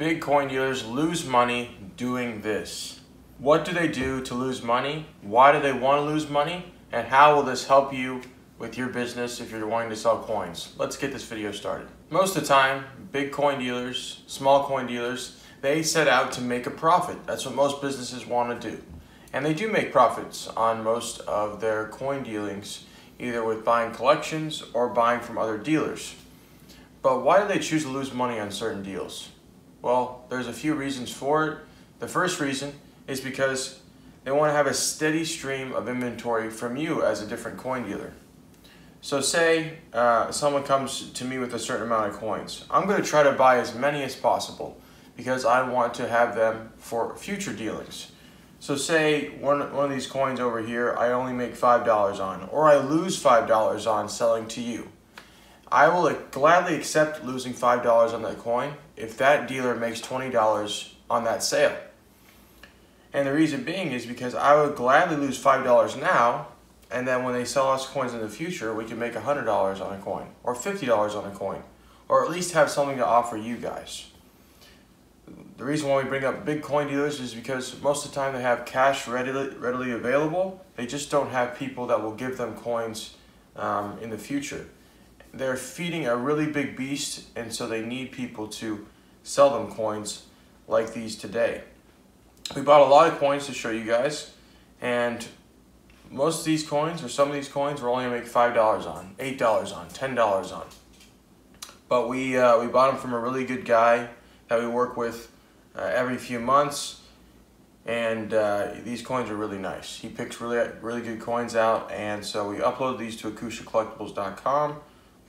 big coin dealers lose money doing this. What do they do to lose money? Why do they want to lose money? And how will this help you with your business if you're wanting to sell coins? Let's get this video started. Most of the time, big coin dealers, small coin dealers, they set out to make a profit. That's what most businesses want to do. And they do make profits on most of their coin dealings, either with buying collections or buying from other dealers. But why do they choose to lose money on certain deals? Well, there's a few reasons for it. The first reason is because they want to have a steady stream of inventory from you as a different coin dealer. So say someone comes to me with a certain amount of coins. I'm going to try to buy as many as possible because I want to have them for future dealings. So say one of these coins over here, I only make $5 on, or I lose $5 on selling to you. I will gladly accept losing $5 on that coin if that dealer makes $20 on that sale. And the reason being is because I would gladly lose $5 now, and then when they sell us coins in the future, we can make $100 on a coin, or $50 on a coin, or at least have something to offer you guys. The reason why we bring up big coin dealers is because most of the time they have cash readily available. They just don't have people that will give them coins in the future. They're feeding a really big beast, and so they need people to sell them coins like these today. We bought a lot of coins to show you guys, and most of these coins, or some of these coins, we're only gonna make $5 on, $8 on, $10 on. But we bought them from a really good guy that we work with every few months, and these coins are really nice. He picks really good coins out, and so we upload these to AcushaCollectibles.com.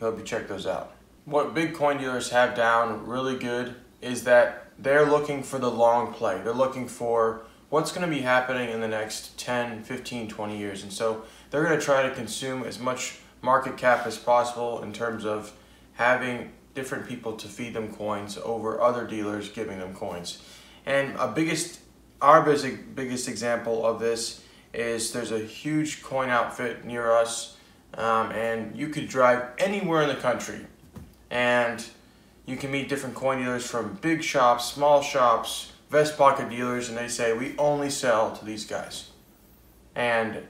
I hope you check those out. What big coin dealers have down really good is that they're looking for the long play. They're looking for what's going to be happening in the next 10, 15, 20 years. And so they're going to try to consume as much market cap as possible in terms of having different people to feed them coins over other dealers giving them coins. And our biggest example of this is there's a huge coin outfit near us. And you could drive anywhere in the country and you can meet different coin dealers from big shops, small shops, vest pocket dealers, and they say, we only sell to these guys. And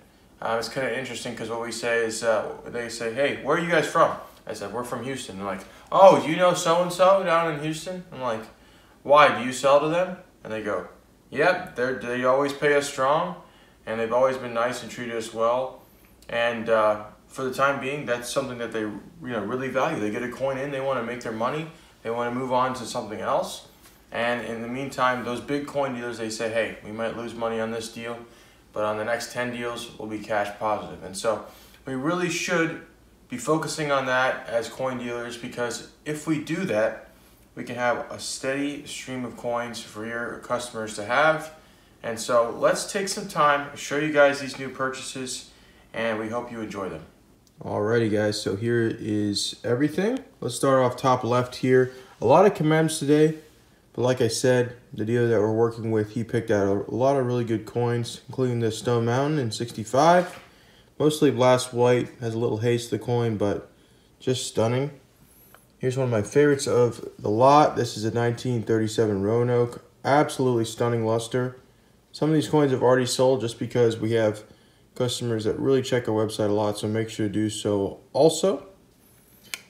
it's kind of interesting because what we say is, they say, hey, where are you guys from? I said, we're from Houston. They're like, oh, do you know so-and-so down in Houston? I'm like, why, do you sell to them? And they go, yep, they always pay us strong, and they've always been nice and treated us well. And for the time being, that's something that they really value. They get a coin in, they want to make their money, they want to move on to something else. And in the meantime, those big coin dealers, they say, hey, we might lose money on this deal, but on the next 10 deals, we'll be cash positive. And so we really should be focusing on that as coin dealers, because if we do that, we can have a steady stream of coins for your customers to have. And so let's take some time to show you guys these new purchases, and we hope you enjoy them. Alrighty guys, so here is everything. Let's start off top left here. A lot of commems today, but like I said, the dealer that we're working with, he picked out a lot of really good coins, including the Stone Mountain in 65. Mostly blast white, has a little haze to the coin, but just stunning. Here's one of my favorites of the lot. This is a 1937 Roanoke. Absolutely stunning luster. Some of these coins have already sold just because we have customers that really check our website a lot, so make sure to do so also.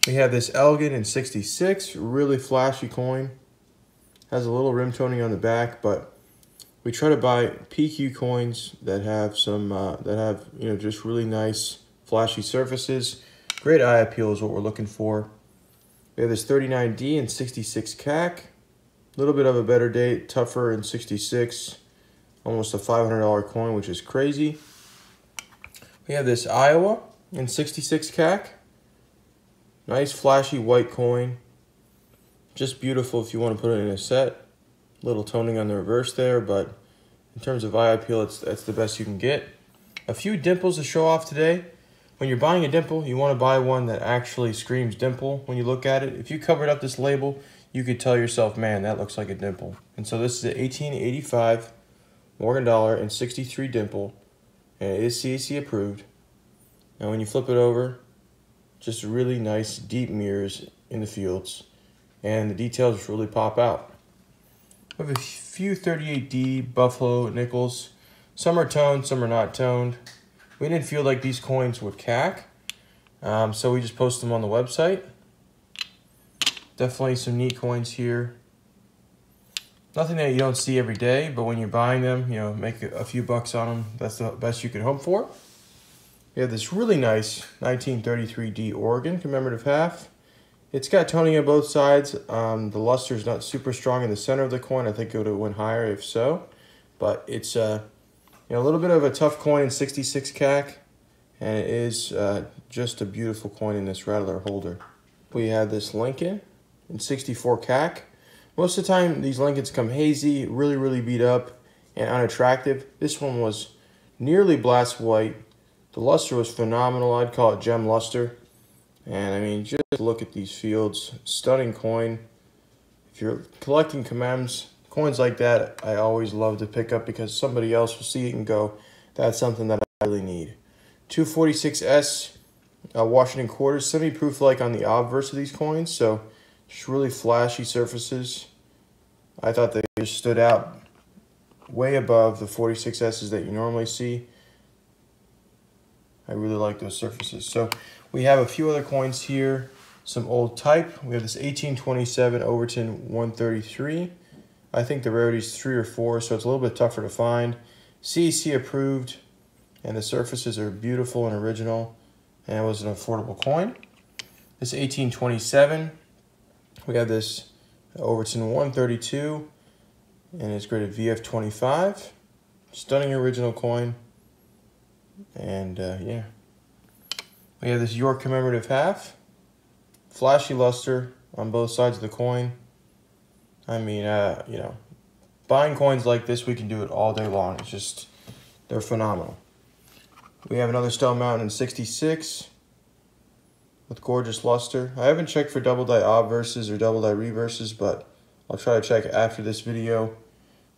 We have this Elgin in 66, really flashy coin. Has a little rim toning on the back, but we try to buy PQ coins that have some, just really nice flashy surfaces. Great eye appeal is what we're looking for. We have this 39D in 66 CAC. A little bit of a better date, tougher in 66. Almost a $500 coin, which is crazy. We have this Iowa in 66 CAC. Nice flashy white coin. Just beautiful if you want to put it in a set. Little toning on the reverse there, but in terms of eye appeal, that's the best you can get. A few dimples to show off today. When you're buying a dimple, you want to buy one that actually screams dimple when you look at it. If you covered up this label, you could tell yourself, man, that looks like a dimple. And so this is a 1885 Morgan Dollar in 63 dimple. And it is CAC approved. And when you flip it over, just really nice deep mirrors in the fields, and the details really pop out. I have a few 38D Buffalo nickels. Some are toned, some are not toned. We didn't feel like these coins would cack, so we just post them on the website. Definitely some neat coins here. Nothing that you don't see every day, but when you're buying them, you know, make a few bucks on them. That's the best you can hope for. We have this really nice 1933D Oregon commemorative half. It's got toning on both sides. The luster is not super strong in the center of the coin. I think it would have went higher if so. But it's you know, a little bit of a tough coin in 66 CAC. And it is just a beautiful coin in this rattler holder. We have this Lincoln in 64 CAC. Most of the time, these Lincolns come hazy, really, really beat up, and unattractive. This one was nearly blast white. The luster was phenomenal. I'd call it gem luster. And I mean, just look at these fields. Stunning coin. If you're collecting commems, coins like that, I always love to pick up because somebody else will see it and go, that's something that I really need. 246S Washington Quarters, semi-proof like on the obverse of these coins. So just really flashy surfaces. I thought they just stood out way above the 46S's that you normally see. I really like those surfaces. So we have a few other coins here, some old type. We have this 1827 Overton 133. I think the rarity is 3 or 4, so it's a little bit tougher to find. CEC approved, and the surfaces are beautiful and original, and it was an affordable coin. This 1827, we have this Overton 132, and it's graded VF25. Stunning original coin. And yeah, we have this York commemorative half, flashy luster on both sides of the coin. I mean, you know, buying coins like this, we can do it all day long. It's just, they're phenomenal. We have another Stone Mountain in 66 with gorgeous luster. I haven't checked for double die obverses or double die reverses, but I'll try to check after this video.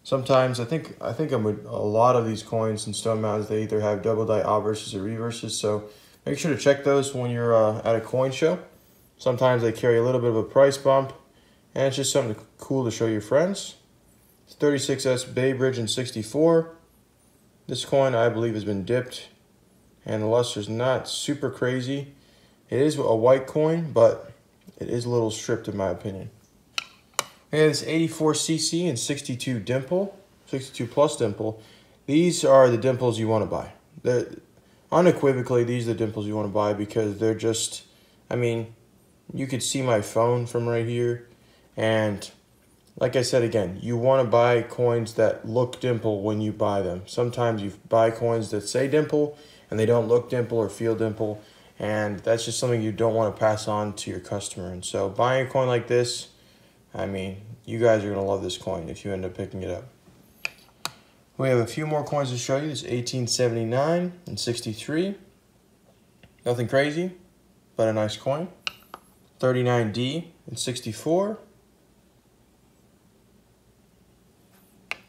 Sometimes, I think with a lot of these coins and Stone Mountains, they either have double die obverses or reverses, so make sure to check those when you're at a coin show. Sometimes they carry a little bit of a price bump, and it's just something cool to show your friends. It's 36S Bay Bridge in 64. This coin, I believe, has been dipped, and the luster's not super crazy. It is a white coin, but it is a little stripped in my opinion. We have this 84cc and 62 dimple, 62 plus dimple. These are the dimples you want to buy. They're, unequivocally, these are the dimples you want to buy because they're just, I mean, you could see my phone from right here. And like I said again, you want to buy coins that look dimple when you buy them. Sometimes you buy coins that say dimple and they don't look dimple or feel dimple. And that's just something you don't want to pass on to your customer. And so buying a coin like this, I mean, you guys are going to love this coin if you end up picking it up. We have a few more coins to show you. This 1879 and 63. Nothing crazy, but a nice coin. 39D and 64.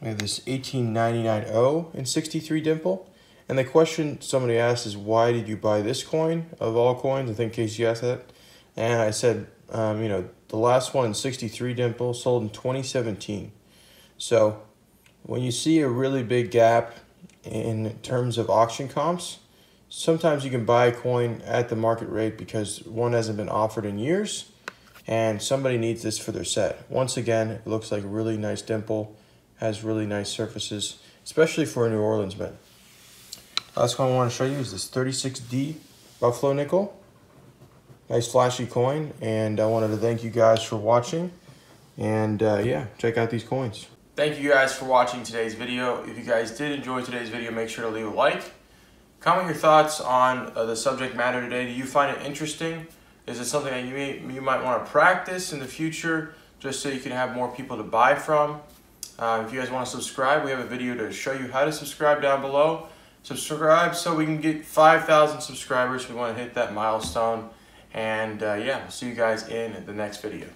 We have this 1899O and 63 dimple. And the question somebody asked is, why did you buy this coin of all coins? I think Casey asked that. And I said, you know, the last one in 63 dimple sold in 2017. So when you see a really big gap in terms of auction comps, sometimes you can buy a coin at the market rate because one hasn't been offered in years and somebody needs this for their set. Once again, it looks like a really nice dimple, has really nice surfaces, especially for a New Orleans mint. Last one I want to show you is this 36D Buffalo nickel. Nice flashy coin, and I wanted to thank you guys for watching, and yeah, check out these coins. Thank you guys for watching today's video. If you guys did enjoy today's video, make sure to leave a like. Comment your thoughts on the subject matter today. Do you find it interesting? Is it something that you might want to practice in the future just so you can have more people to buy from? If you guys want to subscribe, we have a video to show you how to subscribe down below. Subscribe so we can get 5,000 subscribers. We want to hit that milestone. And yeah, we'll see you guys in the next video.